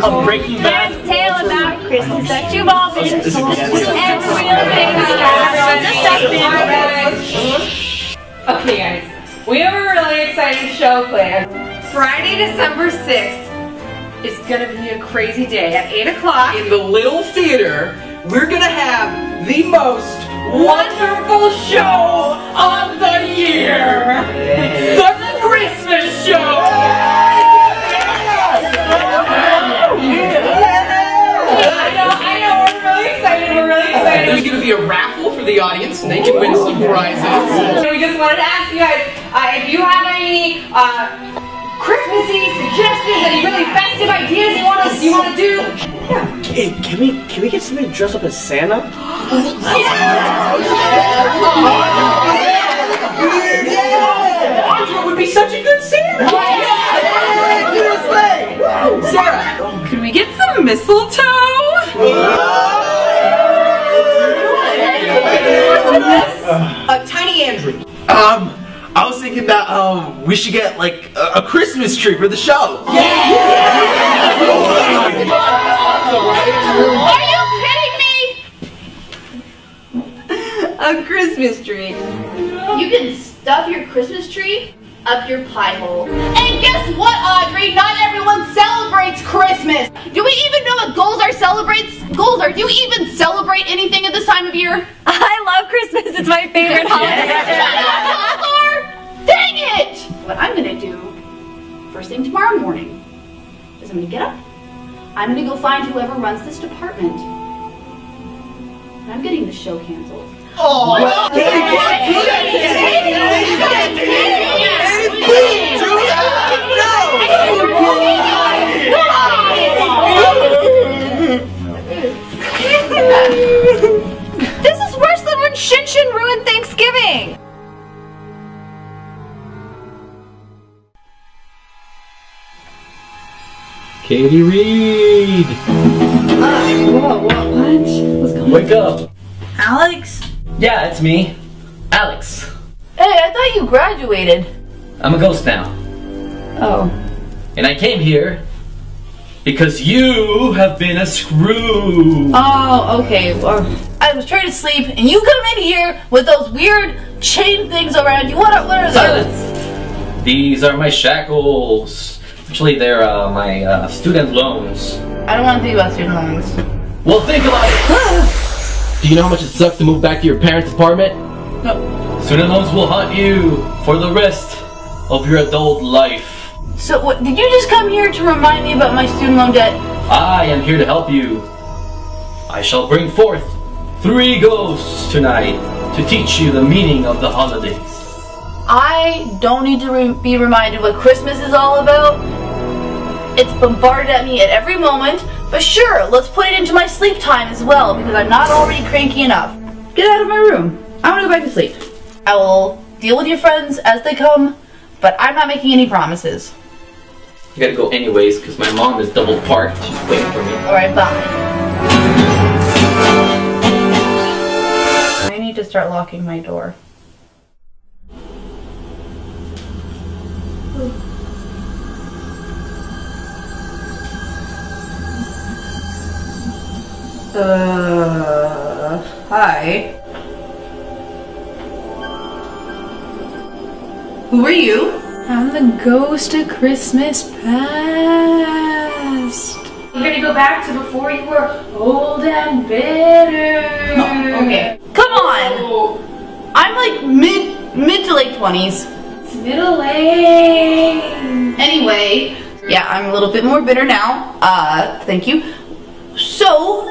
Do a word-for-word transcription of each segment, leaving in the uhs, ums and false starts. of Breaking Bad. Tale about Christmas that you've all been to. And we'll make this guy. Okay guys, we have a really exciting show planned. Friday, December sixth is gonna be a crazy day at eight o'clock. In the Little Theater, we're gonna have the most wonderful show of the year! The Christmas show! There's going to be a raffle for the audience, and they can win some prizes. So we just wanted to ask you guys, uh, if you have any uh, Christmassy suggestions, any really festive ideas you want to you want to do? Yeah. Can, can we can we get somebody dressed up as Santa? Yeah. Yeah. Yeah. Audrey would be such a good Santa. Yeah. Yeah. Yeah. Yeah. Sarah, can we get some mistletoe? Yeah. Uh, Tiny Andrew. Um, I was thinking that um we should get like a, a Christmas tree for the show. Yeah! Yeah. Are you kidding me? A Christmas tree. You can stuff your Christmas tree up your pie hole. And guess what, Audrey? Not everyone celebrates Christmas. Do we even know what goals are celebrates? Goals are? Do you even celebrate anything at this time of year? I love Christmas. It's my favorite holiday. Yeah. Dang it! What I'm gonna do first thing tomorrow morning is I'm gonna get up. I'm gonna go find whoever runs this department. And I'm getting the show canceled. Oh! Please do that! No! This is worse than when Shinshin ruined Thanksgiving! Katie Reed! Uh, whoa, what, what? What's going on? Wake up! Alex? Yeah, it's me. Alex. Hey, I thought you graduated. I'm a ghost now. Oh. And I came here because you have been a screw. Oh, okay. Well, I was trying to sleep, and you come in here with those weird chain things around you. What are, what are those? These are my shackles. Actually, they're uh, my uh, student loans. I don't want to think about student loans. Well, think about it. Do you know how much it sucks to move back to your parents' apartment? No. Student loans will haunt you for the rest of your adult life. So, what, did you just come here to remind me about my student loan debt? I am here to help you. I shall bring forth three ghosts tonight to teach you the meaning of the holidays. I don't need to re be reminded what Christmas is all about. It's bombarded at me at every moment, but sure, let's put it into my sleep time as well, because I'm not already cranky enough. Get out of my room. I want to go back to sleep. I will deal with your friends as they come, but I'm not making any promises. You gotta go anyways, because my mom is double parked. She's waiting for me. Alright, bye. I need to start locking my door. Uh, hi. Who are you? I'm the ghost of Christmas past. You're gonna go back to before you were old and bitter. Oh, okay. Come on! Oh. I'm like mid mid to late twenties. It's middle age. Anyway, yeah, I'm a little bit more bitter now. Uh, thank you. So,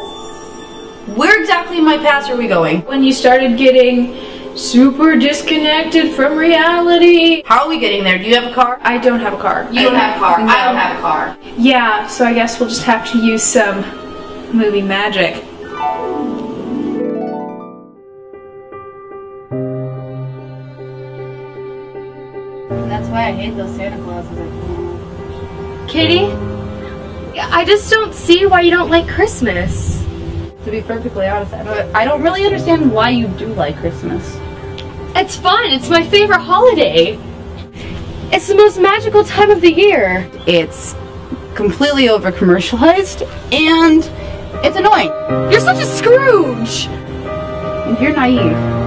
where exactly in my past are we going? When you started getting super disconnected from reality. How are we getting there? Do you have a car? I don't have a car. You don't have a car. No. I don't have a car. Yeah, so I guess we'll just have to use some movie magic. That's why I hate those Santa Clauses. Katie, I just don't see why you don't like Christmas. To be perfectly honest, I don't, I don't really understand why you do like Christmas. It's fun. It's my favorite holiday. It's the most magical time of the year. It's completely over-commercialized, and it's annoying. You're such a Scrooge! And you're naive.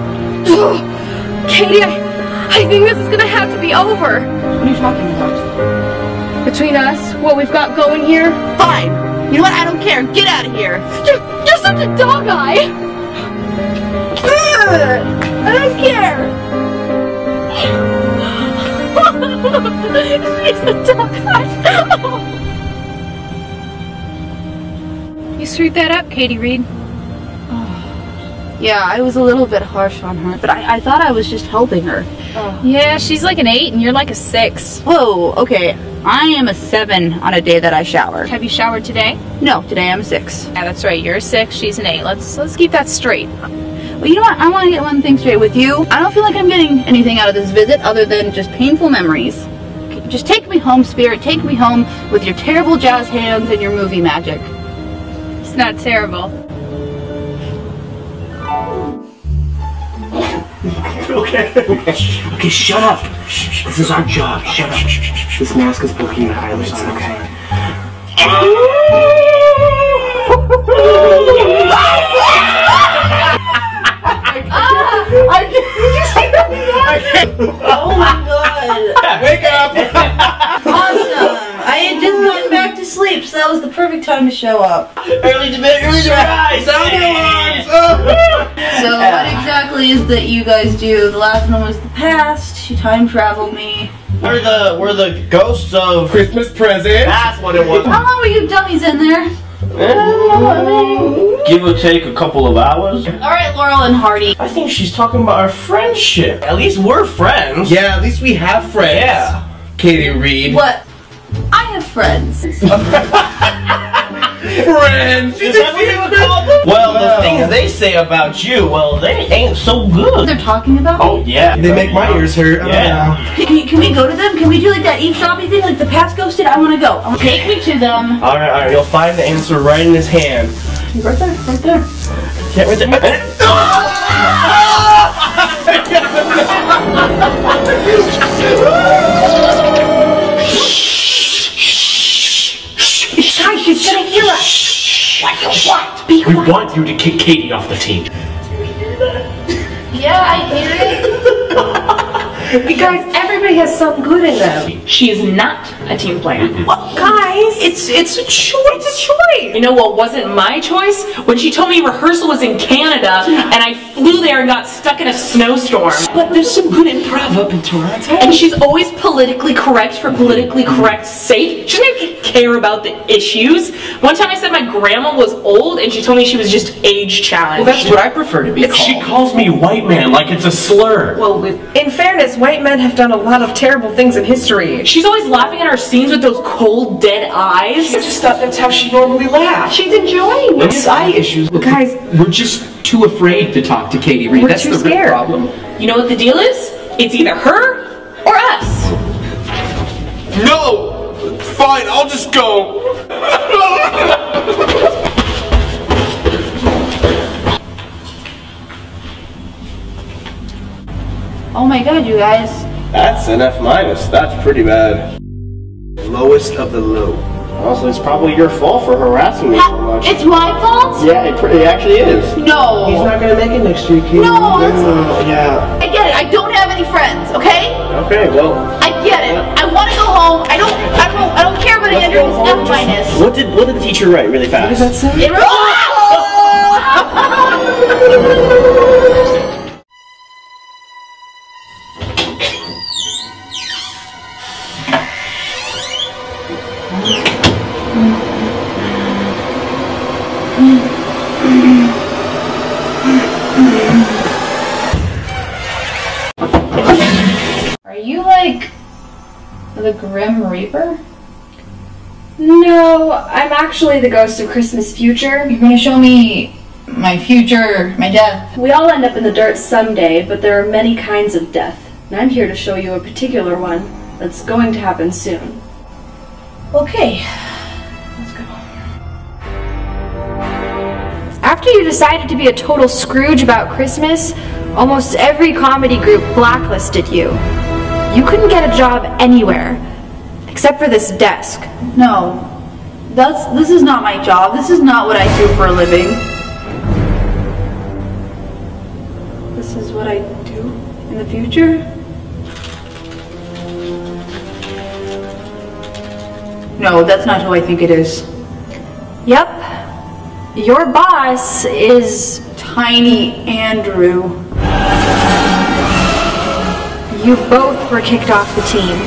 Katie, I, I think this is gonna have to be over. What are you talking about? Between us, what we've got going here? Fine! You know what? I don't care. Get out of here! You're, you're such a dog eye! I don't care! She's a dog eye. You screwed that up, Katie Reed. Oh. Yeah, I was a little bit harsh on her, but I, I thought I was just helping her. Oh. Yeah, she's like an eight and you're like a six. Whoa, okay. I am a seven on a day that I shower. Have you showered today? No, today I'm a six. Yeah, that's right. You're a six, she's an eight. Let's let's keep that straight. Well, you know what? I want to get one thing straight with you. I don't feel like I'm getting anything out of this visit other than just painful memories. Just take me home, Spirit. Take me home with your terrible jazz hands and your movie magic. It's not terrible. Okay. Okay, shut up. This is our job. Shut up. This mask is poking your eyelids. Okay. I can't. Did you see that? I can't. Oh my god. Wake up. Awesome. I had just gotten back to sleep, so that was the perfect time to show up. Early to bed, early to rise. Sound alarms. So what exactly is that you guys do? The last one was the past. She time traveled me. We're the we're the ghosts of Christmas presents. That's what it was. How long were you dummies in there? Give or take a couple of hours. Alright, Laurel and Hardy. I think she's talking about our friendship. At least we're friends. Yeah, at least we have friends. Yeah. Katie Reed. What? I have friends. Friends! Is that what you would call them? Well, well, the things they say about you, well, they ain't so good. They're talking about me? Oh, yeah. They make my ears hurt. Yeah. Can, you, can we go to them? Can we do like that eavesdropping thing? Like the past ghosted? I want to go. Take me to them. Alright, alright. You'll find the answer right in his hand. Right there, right there. Yeah, right there. Right there. It's time, she's gonna hear us. What do you want? Be we quiet. Want you to kick Katie off the team. Do you hear that? Yeah, I hear it. You guys, everybody has something good in them. She is not a team player. What? Guys, it's it's a choice. You know what wasn't my choice? When she told me rehearsal was in Canada, and I flew there and got stuck in a snowstorm. But there's some good improv up in Toronto. And she's always politically correct for politically correct's sake. She doesn't even care about the issues. One time I said my grandma was old, and she told me she was just age challenged. Well, that's what I prefer to be called. She calls me white man like it's a slur. Well, in fairness, white men have done a lot of terrible things in history. She's always laughing at our scenes with those cold, dead eyes. I just thought that's how she normally laughs. Yeah, she's enjoying it. It's eye issues. Look, guys, we're just too afraid to talk to Katie Reed. We're That's too the scared. Real problem. You know what the deal is? It's either her or us. No! Fine, I'll just go. Oh my god, you guys. That's an F minus. That's pretty bad. Lowest of the low. Also, it's probably your fault for harassing me so much. It's my fault? Yeah, it, it actually is. No. He's not going to make it next year, Katie. No. Uh, yeah. I get it. I don't have any friends, okay? Okay, well. I get it. I want to go home. I don't I don't, I don't care about Andrew's F minus. What did, what did the teacher write really fast? What does that say? It wrote... The Grim Reaper? No, I'm actually the ghost of Christmas future. You're gonna show me my future, my death. We all end up in the dirt someday, but there are many kinds of death, and I'm here to show you a particular one that's going to happen soon. Okay, let's go. After you decided to be a total Scrooge about Christmas, almost every comedy group blacklisted you. You couldn't get a job anywhere, except for this desk. No, That's, this is not my job. This is not what I do for a living. This is what I do in the future? No, that's not who I think it is. Yep. Your boss is Tiny Andrew. You both were kicked off the team.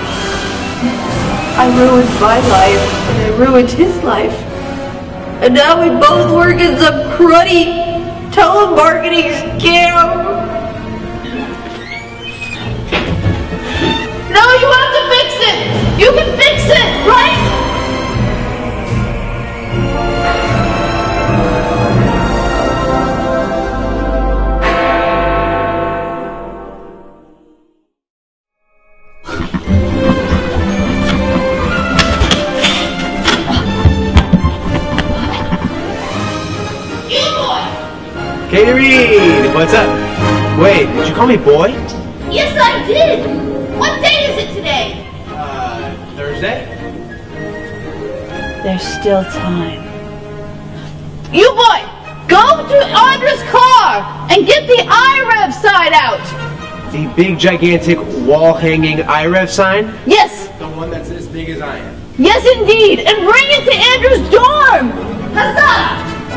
I ruined my life, and I ruined his life. And now we both work in some cruddy telemarketing scam. No, you have to fix it! You can fix it, right? Katie Reed, what's up? Wait, did you call me boy? Yes, I did! What day is it today? Uh, Thursday? There's still time. You boy, go to Audra's car and get the I R E V sign out! The big, gigantic, wall-hanging I R E V sign? Yes! The one that's as big as I am. Yes, indeed! And bring it to Andrew's dorm! Huzzah!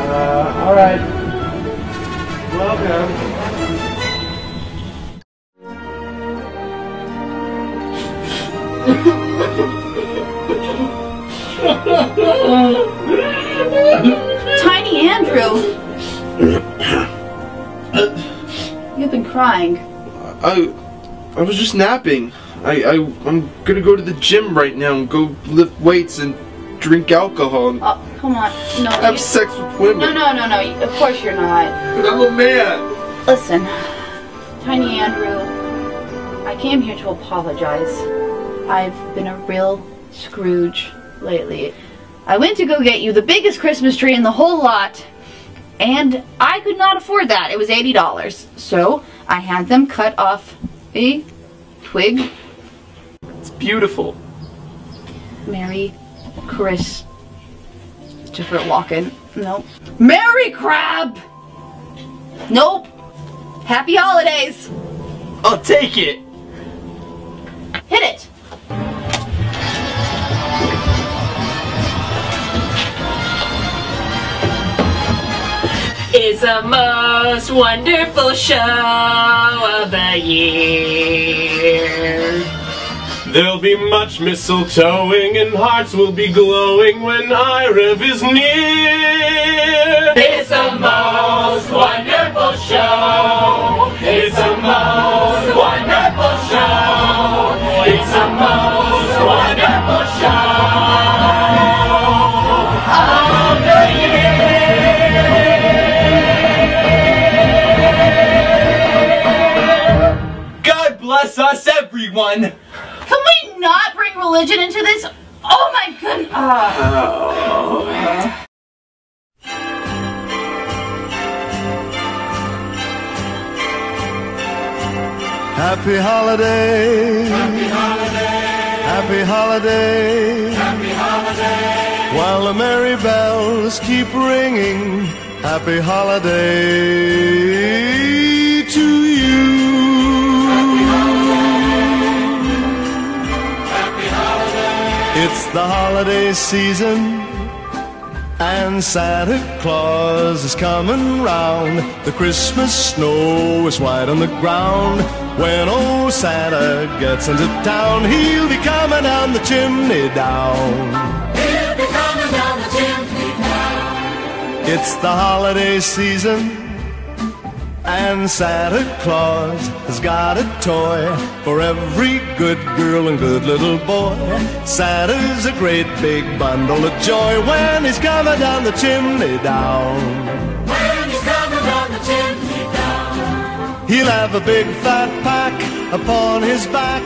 Uh, alright. Welcome. Tiny Andrew! You've been crying. I... I was just napping. I, I... I'm gonna go to the gym right now and go lift weights and drink alcohol and... Oh, come on. No, have you, sex with women. No, no, no, no. Of course you're not. But I'm a man! Listen, Tiny Andrew, I came here to apologize. I've been a real Scrooge lately. I went to go get you the biggest Christmas tree in the whole lot, and I could not afford that. It was eighty dollars. So I had them cut off a twig. It's beautiful. Merry Chris. Christopher Walken. Nope. Merry Crab! Nope. Happy Holidays! I'll take it! Hit it! It's the most wonderful show of the year. There'll be much mistletoeing and hearts will be glowing when I R E V is near. It's the most wonderful show. It's the most wonderful show. It's the most wonderful show of the year. Bless us, everyone! Can we not bring religion into this? Oh my goodness! Oh. Happy holidays! Happy holidays! Happy holidays! Happy holidays! While the merry bells keep ringing, happy holiday to you! It's the holiday season, and Santa Claus is coming round. The Christmas snow is white on the ground. When old Santa gets into town, he'll be coming down the chimney down. He'll be coming down the chimney down. It's the holiday season, and Santa Claus has got a toy for every good girl and good little boy. Santa's a great big bundle of joy when he's coming down the chimney down. When he's coming down the chimney down. He'll have a big fat pack upon his back.